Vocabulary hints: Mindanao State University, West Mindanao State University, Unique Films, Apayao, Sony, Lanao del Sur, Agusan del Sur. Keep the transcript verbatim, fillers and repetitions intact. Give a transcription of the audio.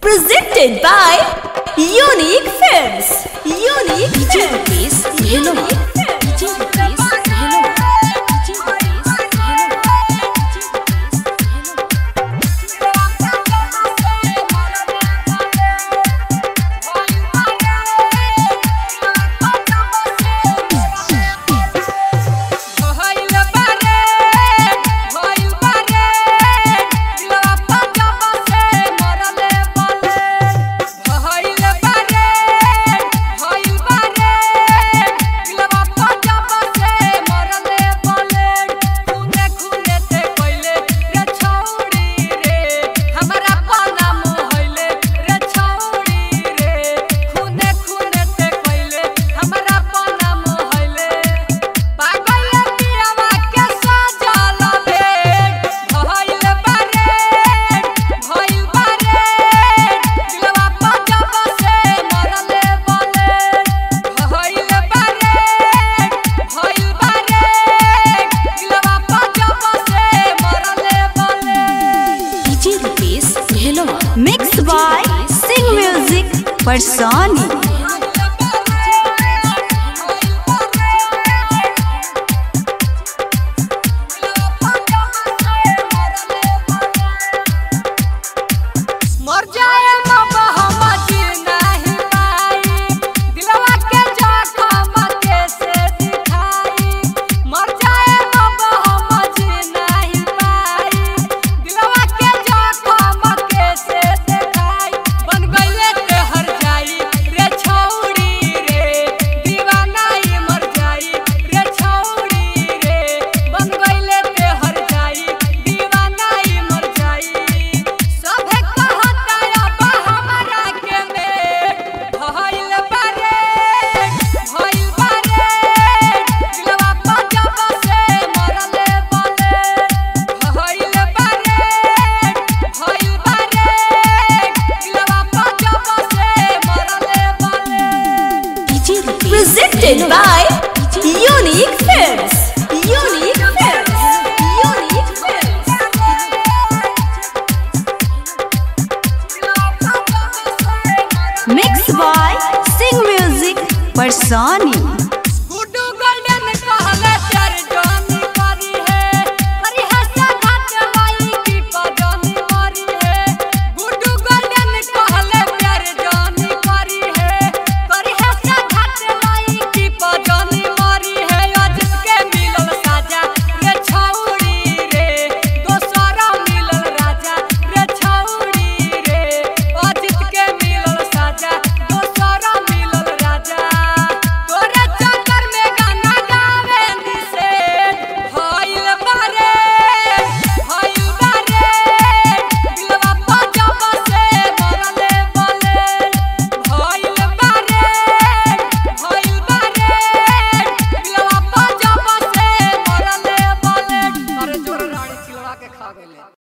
presented by Unique Films. Unique Films. Mixed by Sing Music for Sony. Presented by Unique Films. Unique Films. Unique Films. Mixed by Sing Music for Sony.